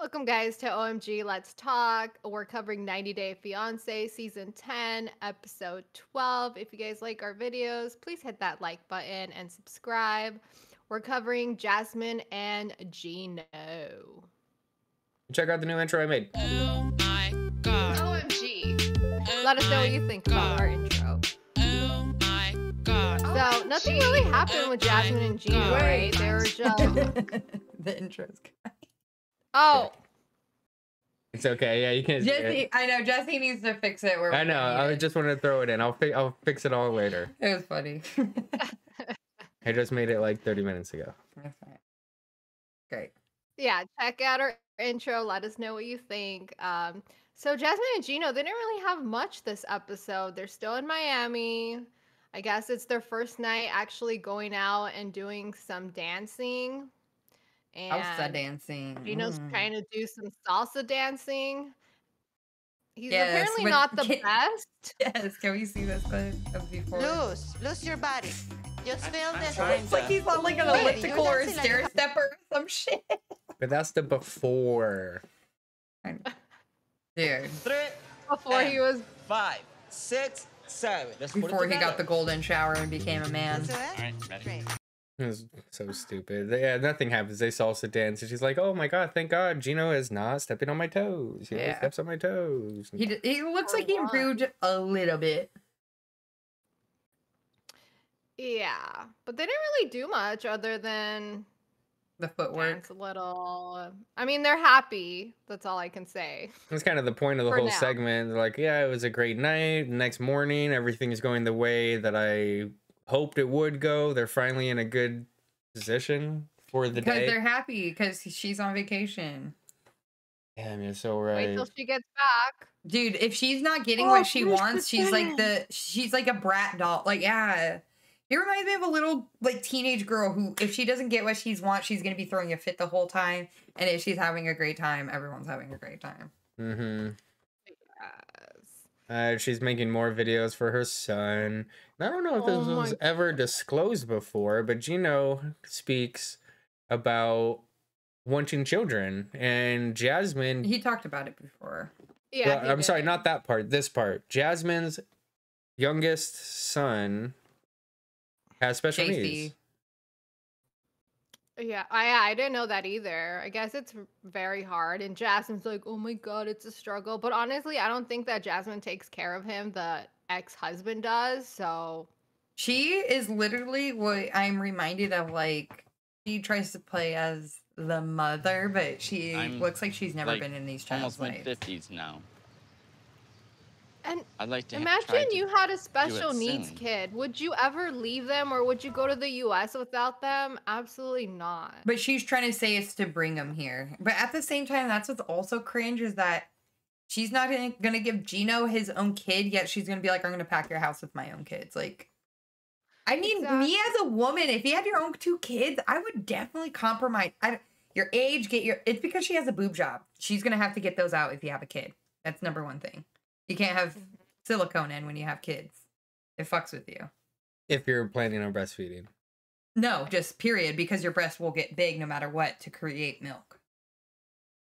Welcome, guys, to OMG Let's Talk. We're covering 90 Day Fiancé Season 10, Episode 12. If you guys like our videos, please hit that like button and subscribe. We're covering Jasmine and Gino. Check out the new intro I made. Oh my god. OMG. Oh, let us know what you think about our intro. Oh my god. So, nothing really happened with Jasmine and Gino, right? They were just... the intro's good. Oh, it's okay. Yeah, you can. Jesse, I know Jesse needs to fix it. I know. I just wanted to throw it in. I'll fix it all later. It was funny. I just made it like 30 minutes ago. That's right. Great. Yeah, check out our intro. Let us know what you think. So Jasmine and Gino, they didn't really have much this episode. They're still in Miami. I guess it's their first night actually going out and doing some dancing. And salsa dancing. Gino's trying to do some salsa dancing. He's apparently not the best. Yes, can we see this before? Lose your body. Just feel this. It's like he's on like an elliptical or stair stepper or some shit. But that's the before. Dude. Before he was 5, 6, 7. Before he got the golden shower and became a man. All right, ready. It was so stupid. Yeah, nothing happens. They salsa dance, and she's like, "Oh my god, thank God, Gino is not stepping on my toes. He only steps on my toes." He looks like he improved a little bit. Yeah, but they didn't really do much other than the footwork. Dance a little. I mean, they're happy. That's all I can say. That's kind of the point of the whole segment. They're like, "Yeah, it was a great night. The next morning, everything is going the way that I hoped it would go." They're finally in a good position for the day. Because they're happy because she's on vacation. Damn, you're so right. Wait till she gets back. Dude, if she's not getting what she wants, she's like a brat doll. Like, yeah. It reminds me of a little like teenage girl who, if she doesn't get what she wants, she's gonna be throwing a fit the whole time. And if she's having a great time, everyone's having a great time. Mm-hmm. She's making more videos for her son. And I don't know if this was ever disclosed before, but Gino speaks about wanting children, and Jasmine... He talked about it before. Yeah, well, I'm sorry, not that part. This part. Jasmine's youngest son has special needs. Yeah, I didn't know that either. I guess it's very hard. And Jasmine's like, oh my god, it's a struggle. But honestly, I don't think that Jasmine takes care of him. The ex-husband does, so... She is literally what I'm reminded of, like, she tries to play as the mother, but she looks like she's never been in these child's lives. Almost mid-50s now. And I'd like to imagine you had a special needs kid. Would you ever leave them, or would you go to the U.S. without them? Absolutely not. But she's trying to say it's to bring them here. But at the same time, that's what's also cringe is that she's not going to give Gino his own kid, yet she's going to be like, I'm going to pack your house with my own kids. Like, I mean, me as a woman, if you had your own 2 kids, I would definitely compromise. Your age, it's because she has a boob job. She's going to have to get those out if you have a kid. That's #1 thing. You can't have silicone in when you have kids. It fucks with you. If you're planning on breastfeeding. No, just period, because your breasts will get big no matter what to create milk.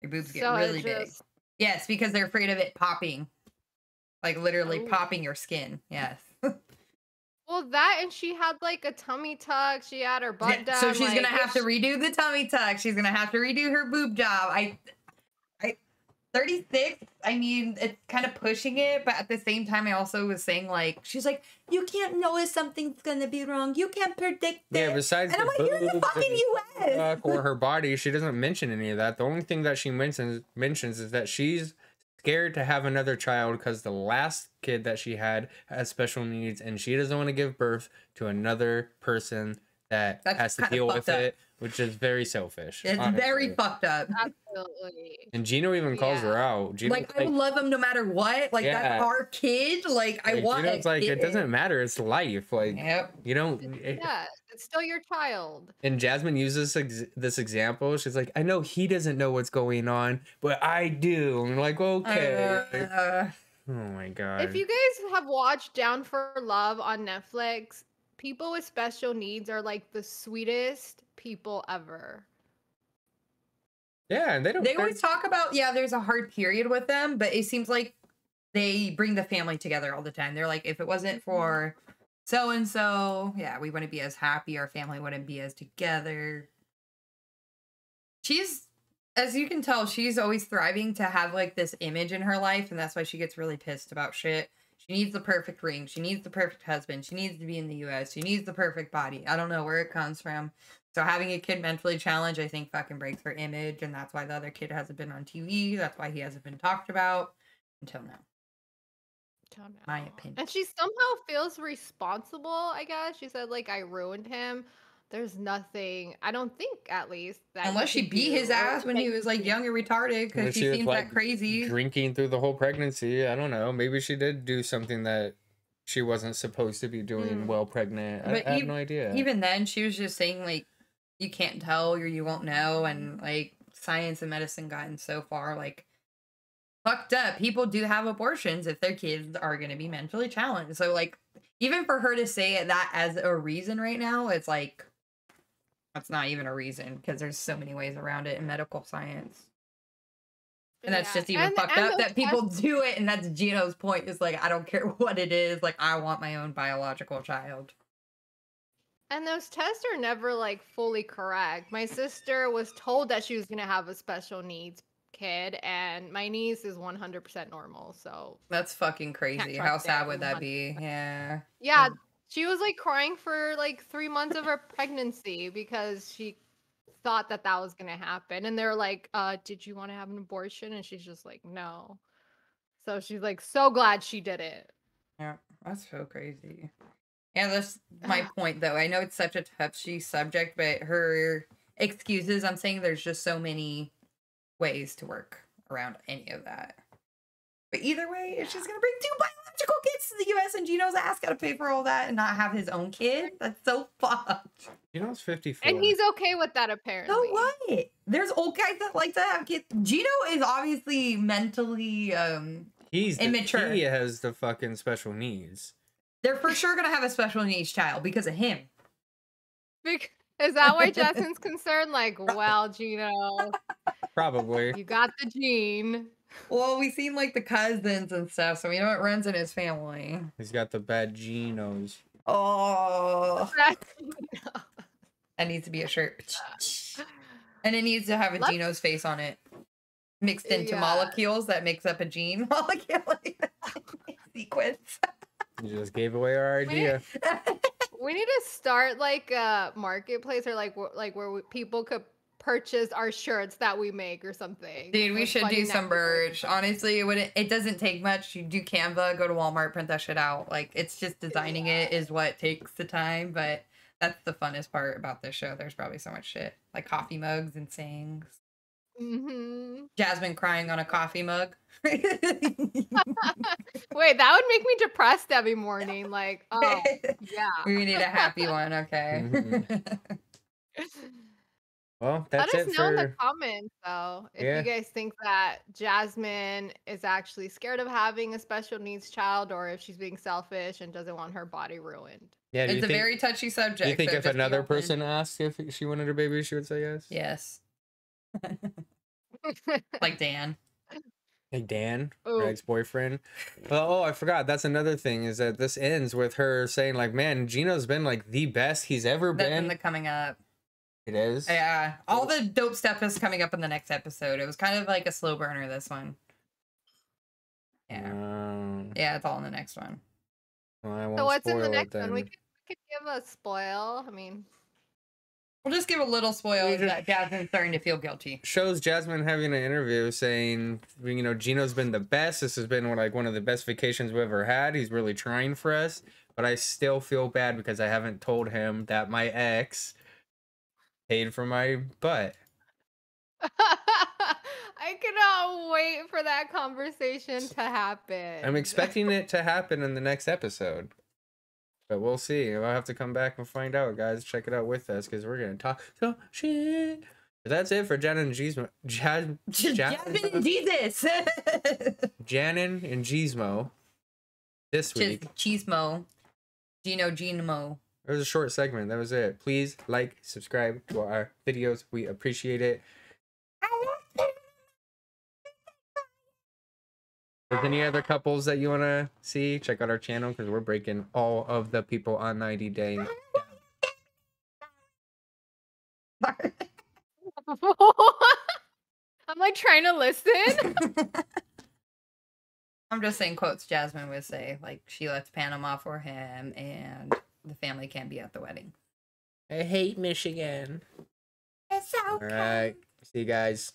Your boobs get really big. Yes, because they're afraid of it popping. Like literally popping your skin. Yes. Well, that, and she had like a tummy tuck. She had her butt down. So she's going to have to redo the tummy tuck. She's going to have to redo her boob job. 36, I mean, it's kind of pushing it, but at the same time, I also was saying, like, she's like, you can't know if something's gonna be wrong. You can't predict it. Yeah, besides and I'm like, you're in the fucking U.S. or her body, she doesn't mention any of that. The only thing that she mentions is that she's scared to have another child because the last kid that she had has special needs, and she doesn't want to give birth to another person that has to deal with it. Which is very selfish. It's very fucked up. Absolutely. And Gino even calls her out. Gino's like, I love him no matter what. Like, that's our kid. Like, I want it. It's like, it doesn't matter. It's life. Like, you don't. It's still your child. And Jasmine uses this example. She's like, I know he doesn't know what's going on, but I do. And I'm like, okay. Oh my god. If you guys have watched Down for Love on Netflix, people with special needs are like the sweetest people ever. Yeah, and they always talk about, yeah, there's a hard period with them, but it seems like they bring the family together all the time. They're like, if it wasn't for so-and-so, yeah, we wouldn't be as happy. Our family wouldn't be as together. She's, as you can tell, she's always thriving to have, like, this image in her life, and that's why she gets really pissed about shit. She needs the perfect ring. She needs the perfect husband. She needs to be in the U.S. She needs the perfect body. I don't know where it comes from. So having a kid mentally challenged, I think, fucking breaks her image. And that's why the other kid hasn't been on TV. That's why he hasn't been talked about until now. Until now. My opinion. And she somehow feels responsible, I guess. She said, like, I ruined him. There's nothing, I don't think, at least. That unless she beat his ass when he was, like, young and retarded, because she seemed like, that crazy. Drinking through the whole pregnancy. I don't know. Maybe she did do something that she wasn't supposed to be doing while pregnant. But I have no idea. Even then, she was just saying, like, you can't tell or you won't know. And, like, science and medicine gotten so far, like, fucked up. People do have abortions if their kids are going to be mentally challenged. So, like, even for her to say that as a reason right now, it's like, that's not even a reason, because there's so many ways around it in medical science. And that's just even fucked up that people do it. And that's Gino's point. It's like, I don't care what it is. Like, I want my own biological child. And those tests are never, like, fully correct. My sister was told that she was going to have a special needs kid, and my niece is 100% normal. So that's fucking crazy. How sad would that be? Yeah. Yeah. She was, like, crying for, like, 3 months of her pregnancy because she thought that that was going to happen. And they're like, did you want to have an abortion? And she's just like, no. So she's like, so glad she did it. Yeah, that's so crazy. Yeah, that's my point, though. I know it's such a touchy subject, but her excuses, I'm saying there's just so many ways to work around any of that. But either way, if she's going to bring two biological kids to the U.S. and Gino's ass got to pay for all that and not have his own kid, that's so fucked. Gino's 54. And he's okay with that, apparently. So what? There's old guys that like to have kids. Gino is obviously mentally he's immature. He has the fucking special needs. They're for sure going to have a special needs child because of him. Is that why Jasmine's concerned? Like, well, Gino. Probably. You got the gene. Well, we seen, like, the cousins and stuff, so we know it runs in his family. He's got the bad Genos. Oh. That needs to be a shirt. And it needs to have a Geno's face on it. Mixed into molecules that makes up a gene molecule sequence. You just gave away our idea. We need to start, like, a marketplace or, like where people could purchase our shirts that we make or something. Dude, we should do some merch. Honestly, it doesn't take much. You do Canva, go to Walmart, print that shit out. Like, it's just designing it is what takes the time, but that's the funnest part about this show. There's probably so much shit. Like coffee mugs and sayings. Mm-hmm. Jasmine crying on a coffee mug. Wait, that would make me depressed every morning. Like, oh, yeah. We need a happy one, okay. Mm-hmm. Well, that's it. Let us know in the comments, though, if you guys think that Jasmine is actually scared of having a special needs child or if she's being selfish and doesn't want her body ruined. Yeah, it's a very touchy subject. You think if another person asked if she wanted her baby, she would say yes? Yes. Like Dan. Like Dan, her ex-boyfriend. Oh, I forgot. That's another thing is that this ends with her saying, like, man, Gino's been, like, the best he's ever been. That's coming up. It is. Yeah. All the dope stuff is coming up in the next episode. It was kind of like a slow burner, this one. Yeah. Yeah, it's all in the next one. Well, I won't so what's in the next one? We could give a spoil. I mean, we'll just give a little spoil that Jasmine's starting to feel guilty. Shows Jasmine having an interview saying, you know, Gino's been the best. This has been, like, one of the best vacations we've ever had. He's really trying for us. But I still feel bad because I haven't told him that my ex paid for my butt. I cannot wait for that conversation to happen. I'm expecting it to happen in the next episode, but we'll see. I'll have to come back and find out, guys. Check it out with us because we're gonna talk some shit. But that's it for Janin and Gizmo this week. Cheesmo, Gino. It was a short segment. That was it. Please like, subscribe to our videos. We appreciate it. With any other couples that you want to see, check out our channel because we're breaking all of the people on 90 Day. I'm like trying to listen. I'm just saying quotes Jasmine would say, like she left Panama for him and the family can't be at the wedding. I hate Michigan. It's okay. All right. See you guys.